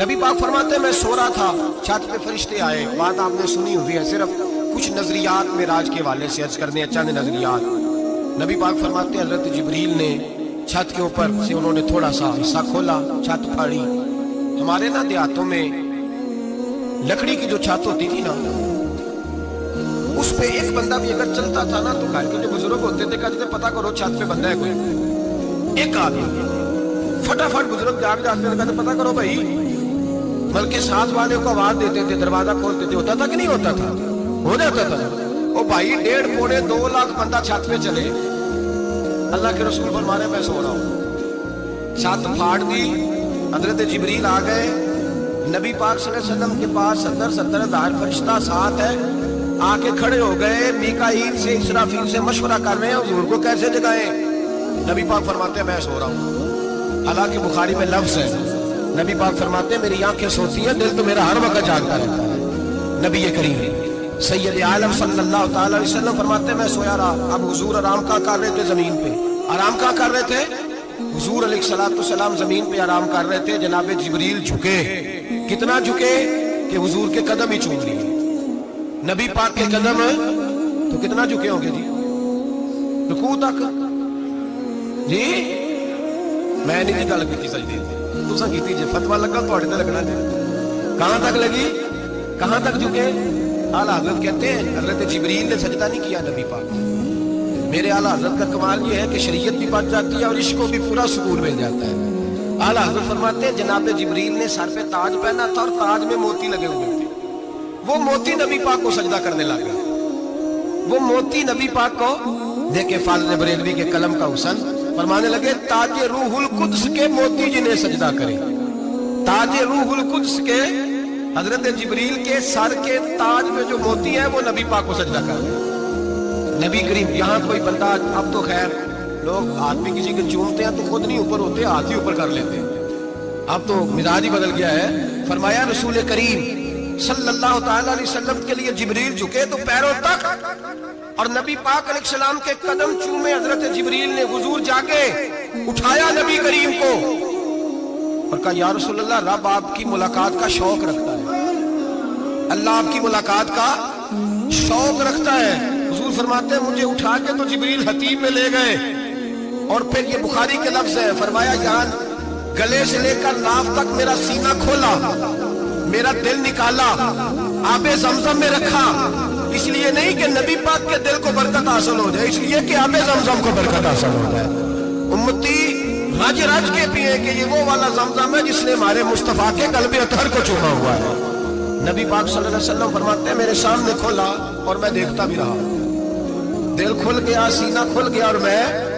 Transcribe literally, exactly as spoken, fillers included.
नबी पाक फरमाते हैं मैं सो रहा था, छत पे फरिश्ते आए। बात आपने सुनी हुई है, सिर्फ कुछ नजरियात में राज के वाले से अर्ज करने चंद नजरियात। नबी पाक फरमाते हैं हजरत जिब्रील ने छत के ऊपर से उन्होंने थोड़ा सा हिस्सा खोला, छत फाड़ी। हमारे ना देहातों में लकड़ी की जो छत होती थी ना, उस पे एक बंदा भी अगर चलता था ना तो घर के जो बुजुर्ग होते थे कहते थे पता करो छत पे बंदा है कोई। एक आदमी फटाफट बुजुर्ग जाग जाते थे, पता करो भाई, बल्कि साथ वाले को आवाज देते थे, दरवाजा खोलते थे। होता था कि नहीं होता था? हो जाता था। ओ भाई डेढ़ पौने दो लाख बंदा छत पे चले, अल्लाह के रसूल फरमाने मैं सो रहा हूँ, छत फाड़ दी। हजरत जिब्रील आ गए नबी पाक सल्लल्लाहु अलैहि वसल्लम के पास, सत्तर सत्तर हजार फरिश्ता साथ है, आके खड़े हो गए। मीकाईल से इसराफील से मशवरा कर रहे हैं हुजूर को कैसे जगाए। नबी पाक फरमाते मैं सो रहा हूँ। हालांकि बुखारी में लफ्ज है, नबी पाक फरमाते हैं मेरी आंखें सोती हैं, दिल तो मेरा हर वक्त जागता रहता है। नबी करीम सैयद आलम सल्लल्लाहु अलैहि वसल्लम फरमाते हैं मैं सोया रहा। अब हुजूर आराम का कर रहे थे जमीन पे, आराम का कर रहे थे हुजूर अलैहिस्सलाम जमीन पे आराम कर रहे थे। जनाब जिब्रील झुके, कितना झुके कि हुजूर के कदम ही चूम लिए। नबी पाक के कदम तो कितना झुके होंगे जी? रुकू तक जी मैं नहीं गल की सजदे तुसा की, फतवा लगा तो लगना जी। कहां तक लगी, कहां तक झुके? आला हजरत कहते हैं हजरत जिब्रील ने सजदा नहीं किया नबी पाक। मेरे आला हजरत का कमाल ये है कि शरीयत भी बच जाती है और इश्क को भी पूरा सुकून मिल जाता है। आला हजरत फरमाते हैं जनाब जिब्रील ने सर पे ताज पहना था और ताज में मोती लगे हुए थे। वो मोती नबी पाक को सजदा करने लग गया, वो मोती नबी पाक को देखे। फाज़िल बरेलवी के कलम का हुसन फरमाने लगे ताजे रूहुल कुद्स के मोती जिन्हें सजदा करे, ताजे रूहुल कुद्स के हजरत जिब्रील के सर के ताज में जो मोती है वो नबी पाक को सजदा कर। नबी करीम यहाँ कोई बंदा, अब तो खैर लोग आदमी किसी के चूमते हैं तो खुद नहीं ऊपर होते, हाथ ही ऊपर कर लेते हैं, अब तो मिजाज ही बदल गया है। फरमाया रसूल करीम सल्लल्लाहु अलैहि वसल्लम के लिए जिब्रील झुके तो पैरों तक, और नबी पाक अलैहिस्सलाम के कदम चूमे। हजरत जिब्रील ने हुजूर जाके उठाया नबी करीम को और कहा या रसूल अल्लाह, रब आपकी मुलाकात का शौक रखता है, अल्लाह आपकी मुलाकात का शौक रखता है। हुजूर फरमाते हैं मुझे उठा के तो जिब्रील हतीम में ले गए, और फिर ये बुखारी के लफ्ज है, फरमाया यहाँ गले से लेकर नाफ तक मेरा सीना खोला, मेरा दिल निकाला, आबे जमजम में रखा। इसलिए नहीं कि नबी पाक के दिल को बरकत हासिल हो जाए, इसलिए कि आबे जमजम को बरकत हासिल हो जाए। उम्मती रज रज के पिए कि ये वो वाला जमजम है जिसने हमारे मुस्तफा के कल्बे अतहर को चूमा हुआ है। नबी पाक सल्लल्लाहु अलैहि वसल्लम फरमाते हैं मेरे सामने खोला और मैं देखता भी रहा, दिल खुल गया, सीना खुल गया, और मैं